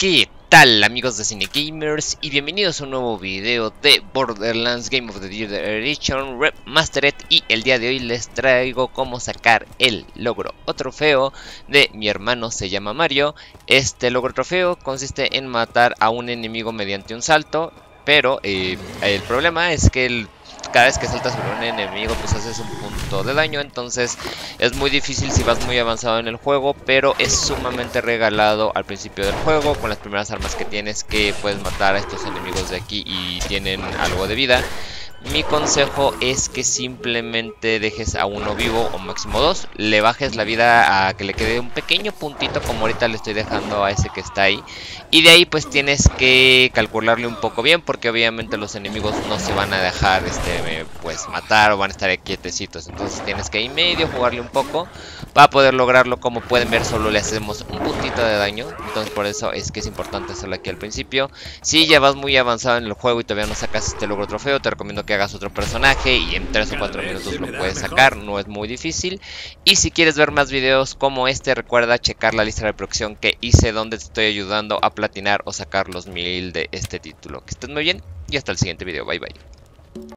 ¿Qué tal, amigos de CineGamers? Y bienvenidos a un nuevo video de Borderlands Game of the Year Edition Remastered. Y el día de hoy les traigo cómo sacar el logro o trofeo de mi hermano, se llama Mario. Este logro trofeo consiste en matar a un enemigo mediante un salto. Pero el problema es que cada vez que saltas sobre un enemigo pues haces un punto de daño, entonces es muy difícil si vas muy avanzado en el juego, pero es sumamente regalado al principio del juego con las primeras armas que tienes, que puedes matar a estos enemigos de aquí y tienen algo de vida. Mi consejo es que simplemente dejes a uno vivo o máximo dos, le bajes la vida a que le quede un pequeño puntito como ahorita le estoy dejando a ese que está ahí, y de ahí pues tienes que calcularle un poco bien porque obviamente los enemigos no se van a dejar pues matar o van a estar quietecitos, entonces tienes que ahí medio jugarle un poco para poder lograrlo. Como pueden ver, solo le hacemos un puntito de daño, entonces por eso es que es importante hacerlo aquí al principio. Si ya vas muy avanzado en el juego y todavía no sacas este logro trofeo, te recomiendo que hagas otro personaje y en 3 o 4 minutos lo puedes sacar, no es muy difícil. Y si quieres ver más videos como este, recuerda checar la lista de reproducción que hice donde te estoy ayudando a platinar o sacar los 1000 de este título. Que estés muy bien y hasta el siguiente video, bye bye.